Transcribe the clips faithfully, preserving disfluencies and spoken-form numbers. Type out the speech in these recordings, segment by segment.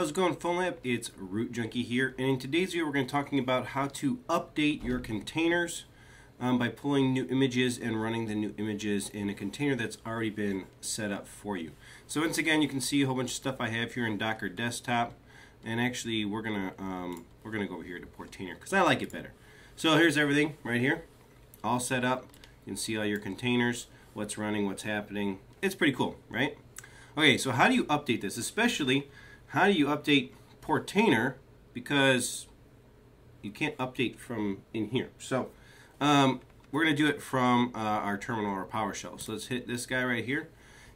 How's it going, PhoneLab? It's Root Junkie here, and in today's video we're going to be talking about how to update your containers um, by pulling new images and running the new images in a container that's already been set up for you. So once again, you can see a whole bunch of stuff I have here in Docker Desktop, and actually we're gonna um, we're gonna go over here to Portainer because I like it better. So here's everything right here, all set up. You can see all your containers, what's running, what's happening. It's pretty cool, right? Okay, so how do you update this? Especially, how do you update Portainer? Because you can't update from in here. So um, we're going to do it from uh, our terminal or PowerShell. So let's hit this guy right here.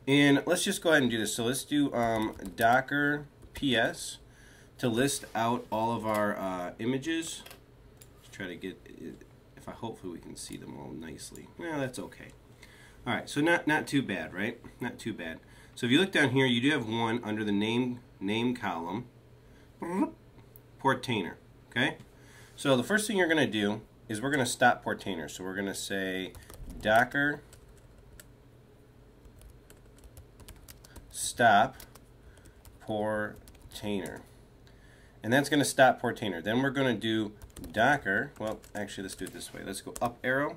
And let's just go ahead and do this. So let's do um, Docker P S to list out all of our uh, images. Let's try to get it, if I hopefully we can see them all nicely. Yeah, that's okay. All right, so not, not too bad, right? Not too bad. So if you look down here, you do have one under the name name column, Portainer, okay? So the first thing you're going to do is we're going to stop Portainer. So we're going to say Docker stop Portainer. And that's going to stop Portainer. Then we're going to do Docker, well, actually, let's do it this way. Let's go up arrow.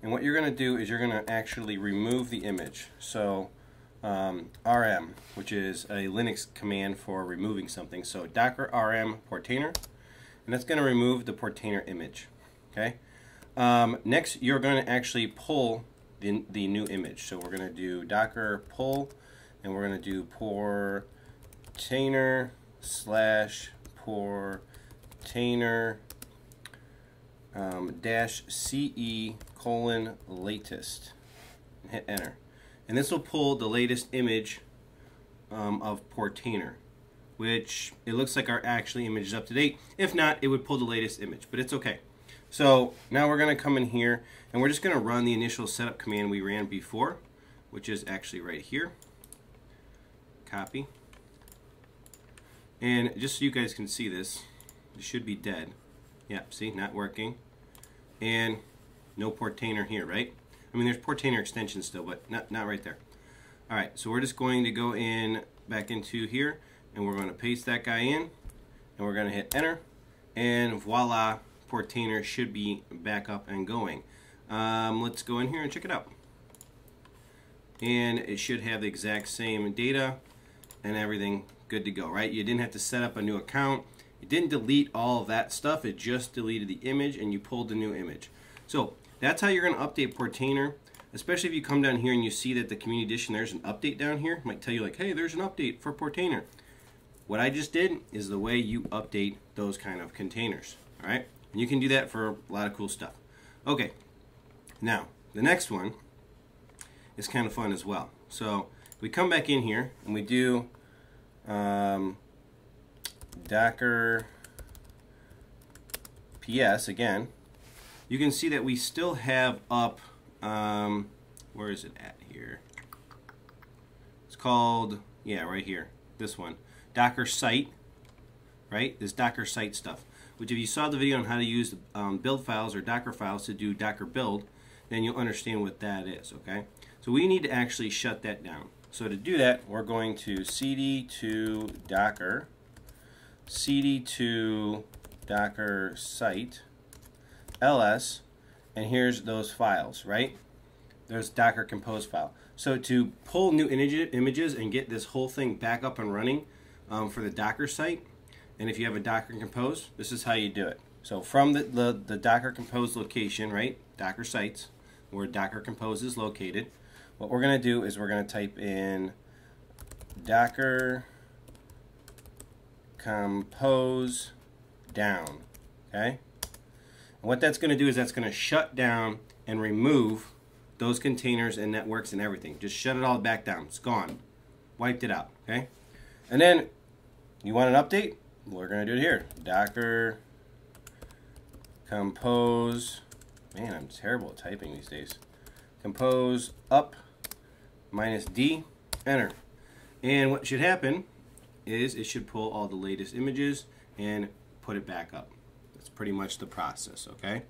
And what you're going to do is you're going to actually remove the image. So Um, R M, which is a Linux command for removing something. So Docker R M Portainer, and that's going to remove the Portainer image. Okay. Um, next, you're going to actually pull the, the new image. So we're going to do Docker pull, and we're going to do Portainer slash Portainer um, dash C E colon latest. And hit enter. And this will pull the latest image um, of Portainer, which it looks like our actually image is up to date. If not, it would pull the latest image, but it's okay. So now we're going to come in here, and we're just going to run the initial setup command we ran before, which is actually right here. Copy. And just so you guys can see this, it should be dead. Yep, see, not working. And no Portainer here, right? I mean, there's Portainer extension still, but not, not right there. All right, so we're just going to go in back into here, and we're going to paste that guy in, and we're going to hit enter, and voila, Portainer should be back up and going. Um, let's go in here and check it out. And it should have the exact same data and everything good to go, right? You didn't have to set up a new account. It didn't delete all of that stuff. It just deleted the image, and you pulled the new image. So that's how you're going to update Portainer, especially if you come down here and you see that the community edition, there's an update down here. It might tell you like, hey, there's an update for Portainer. What I just did is the way you update those kind of containers, all right? And you can do that for a lot of cool stuff. Okay, now the next one is kind of fun as well. So we come back in here and we do um, Docker P S again. You can see that we still have up, um, where is it at here? It's called, yeah, right here, this one, Docker Site, right? This Docker Site stuff, which if you saw the video on how to use um, build files or Docker files to do Docker build, then you'll understand what that is, okay? So we need to actually shut that down. So to do that, we're going to cd to Docker, cd to Docker Site, L S, and here's those files, right? There's Docker Compose file. So to pull new image, images and get this whole thing back up and running um, for the Docker site, and if you have a Docker Compose, this is how you do it. So from the, the, the Docker Compose location, right, Docker sites, where Docker Compose is located, what we're going to do is we're going to type in Docker Compose down, okay? What that's going to do is that's going to shut down and remove those containers and networks and everything. Just shut it all back down. It's gone. Wiped it out. Okay? And then you want an update? We're going to do it here. Docker Compose. Man, I'm terrible at typing these days. Compose up minus D. Enter. And what should happen is it should pull all the latest images and put it back up. That's pretty much the process, okay?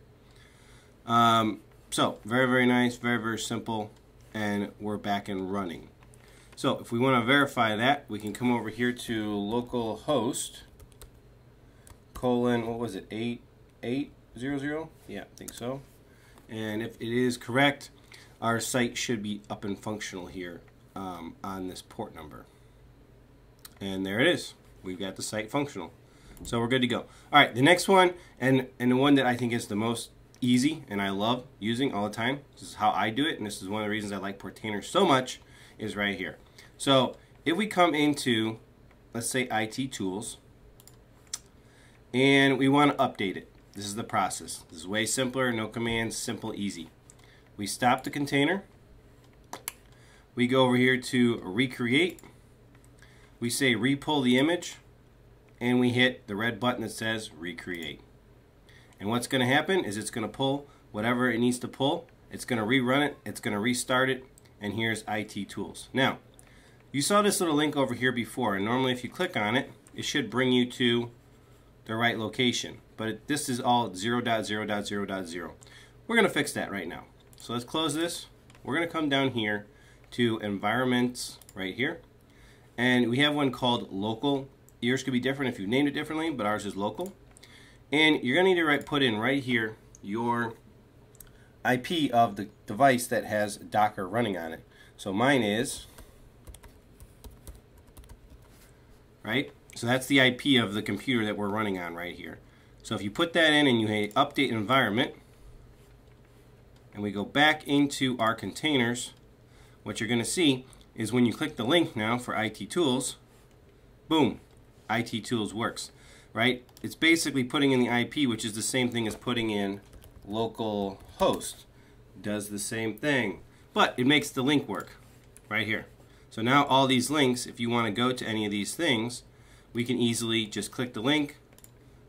Um, so, very, very nice, very, very simple, and we're back and running. So if we want to verify that, we can come over here to localhost colon, what was it, eight eight zero zero? Yeah, I think so. And if it is correct, our site should be up and functional here um, on this port number. And there it is. We've got the site functional. So we're good to go. All right, the next one, and, and the one that I think is the most easy and I love using all the time. This is how I do it, and this is one of the reasons I like Portainer so much, is right here. So if we come into, let's say, I T Tools, and we want to update it. This is the process. This is way simpler, no commands, simple, easy. We stop the container. We go over here to recreate. We say repull the image, and we hit the red button that says recreate. And what's going to happen is it's going to pull whatever it needs to pull. It's going to rerun it. It's going to restart it. And here's I T Tools. Now, you saw this little link over here before, and normally if you click on it, it should bring you to the right location. But it, this is all zero dot zero dot zero dot zero. We're going to fix that right now. So let's close this. We're going to come down here to environments right here. And we have one called local. Yours could be different if you named it differently, but ours is local. And you're going to need to right, put in right here your I P of the device that has Docker running on it. So mine is, right? So that's the I P of the computer that we're running on right here. So if you put that in and you hit update environment, and we go back into our containers, what you're going to see is when you click the link now for I T Tools, boom, I T Tools works. Right? It's basically putting in the I P, which is the same thing as putting in local host. Does the same thing, but it makes the link work right here. So now all these links, if you want to go to any of these things, we can easily just click the link,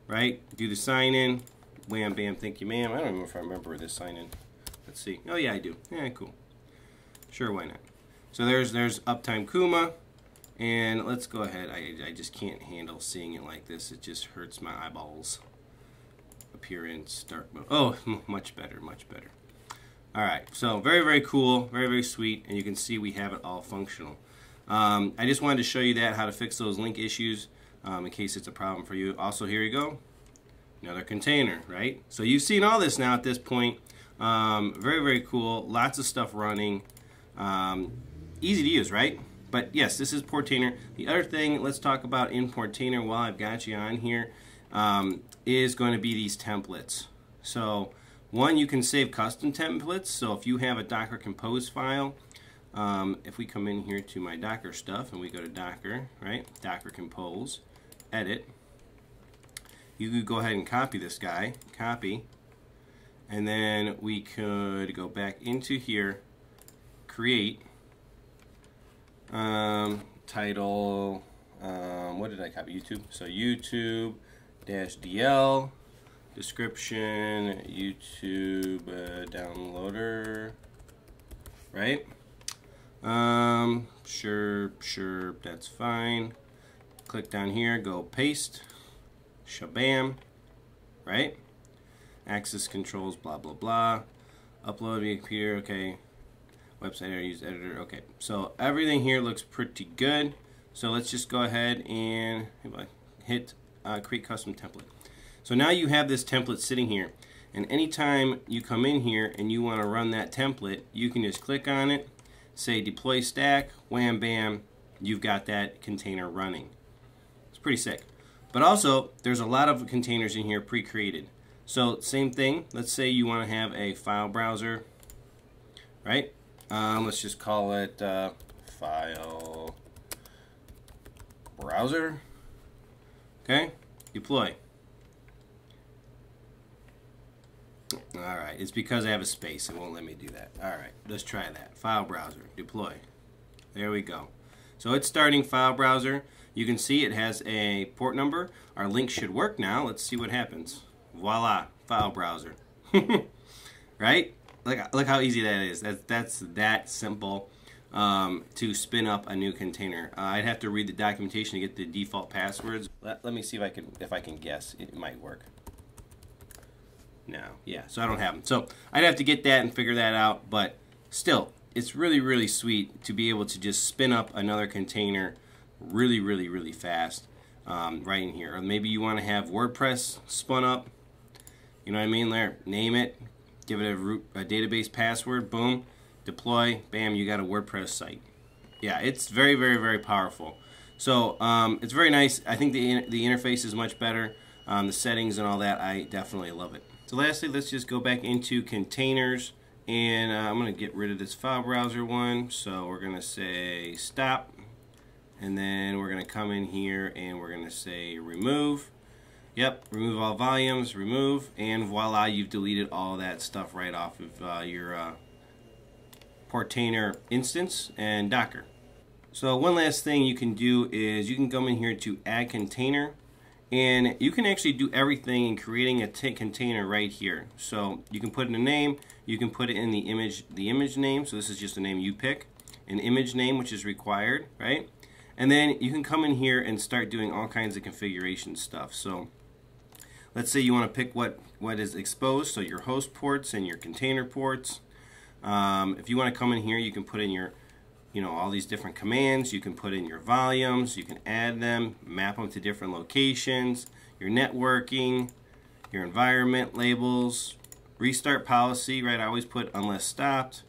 right? Do the sign in, wham, bam, thank you, ma'am. I don't even know if I remember this sign in. Let's see. Oh yeah, I do. Yeah, cool. Sure, why not? So there's there's Uptime Kuma. And let's go ahead. I, I just can't handle seeing it like this. It just hurts my eyeballs. Appearance, dark mode. Oh, much better, much better. All right, so very, very cool, very, very sweet. And you can see we have it all functional. Um, I just wanted to show you that, how to fix those link issues um, in case it's a problem for you. Also, here you go, another container, right? So you've seen all this now at this point. Um, very, very cool, lots of stuff running. Um, easy to use, right? But yes, this is Portainer. The other thing let's talk about in Portainer while I've got you on here um, is going to be these templates. So one, you can save custom templates. So if you have a Docker Compose file, um, if we come in here to my Docker stuff and we go to Docker, right? Docker Compose, edit. You could go ahead and copy this guy, copy. And then we could go back into here, create. Um, title, um, what did I copy? YouTube. So YouTube dash D L, description, YouTube uh, downloader, right? Um, sure, sure, that's fine. Click down here, go paste, shabam, right? Access controls, blah, blah, blah. Upload via computer, okay. Website editor, use editor, okay. So everything here looks pretty good. So let's just go ahead and hit uh, create custom template. So now you have this template sitting here. And anytime you come in here and you want to run that template, you can just click on it, say deploy stack, wham, bam, you've got that container running. It's pretty sick. But also, there's a lot of containers in here pre-created. So same thing, let's say you want to have a file browser, right? Um, let's just call it uh, file browser. Okay, deploy. All right, it's because I have a space, it won't let me do that. All right, let's try that. File browser, deploy. There we go. So it's starting file browser. You can see it has a port number. Our link should work now. Let's see what happens. Voila, file browser. Right? Look, look how easy that is. That, that's that simple um, to spin up a new container. Uh, I'd have to read the documentation to get the default passwords. Let, let me see if I can if I can guess. It might work. No, yeah. So I don't have them. So I'd have to get that and figure that out. But still, it's really, really sweet to be able to just spin up another container really, really, really fast um, right in here. Or maybe you want to have WordPress spun up, you know what I mean, there, name it, give it a, root, a database password, boom, deploy, bam, you got a WordPress site. Yeah, it's very, very, very powerful. So um, it's very nice. I think the, the interface is much better. Um, the settings and all that, I definitely love it. So lastly, let's just go back into containers. And uh, I'm going to get rid of this file browser one. So we're going to say stop. And then we're going to come in here and we're going to say remove. Yep, remove all volumes, remove. And voila, you've deleted all that stuff right off of uh, your uh, Portainer instance and Docker. So one last thing you can do is you can come in here to add container, and you can actually do everything in creating a container right here. So you can put in a name, you can put it in the image, the image name, so this is just a name you pick, an image name which is required, right? And then you can come in here and start doing all kinds of configuration stuff. So let's say you want to pick what, what is exposed, so your host ports and your container ports. Um, if you want to come in here, you can put in your, you know, all these different commands. You can put in your volumes, you can add them, map them to different locations, your networking, your environment labels, restart policy, right? I always put unless stopped.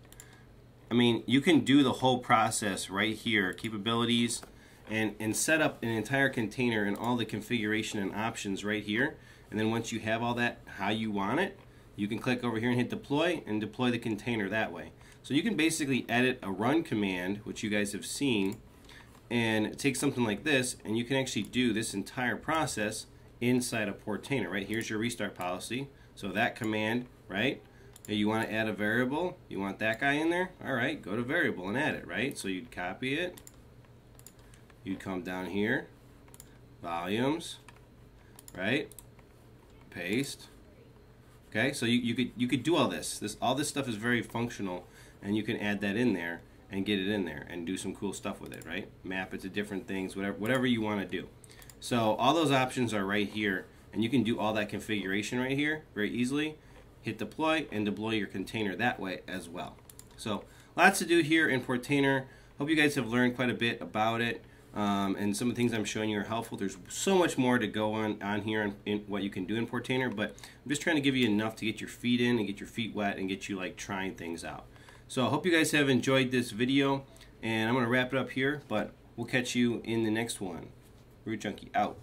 I mean, you can do the whole process right here, capabilities, and, and set up an entire container and all the configuration and options right here. And then once you have all that how you want it, you can click over here and hit deploy and deploy the container that way. So you can basically edit a run command, which you guys have seen, and take something like this, and you can actually do this entire process inside a Portainer, right? Here's your restart policy. So that command, right? You want to add a variable. You want that guy in there? All right, go to variable and add it, right? So you'd copy it. You'd come down here, volumes, right? Paste. Okay, so you, you could you could do all this. This all this stuff is very functional, and you can add that in there and get it in there and do some cool stuff with it, right? Map it to different things, whatever whatever you want to do. So all those options are right here, and you can do all that configuration right here very easily. Hit deploy and deploy your container that way as well. So lots to do here in Portainer. Hope you guys have learned quite a bit about it, um, and some of the things I'm showing you are helpful. There's so much more to go on on here and in, in what you can do in Portainer, but I'm just trying to give you enough to get your feet in and get your feet wet and get you like trying things out. So I hope you guys have enjoyed this video, and I'm going to wrap it up here, but we'll catch you in the next one. Root Junkie out.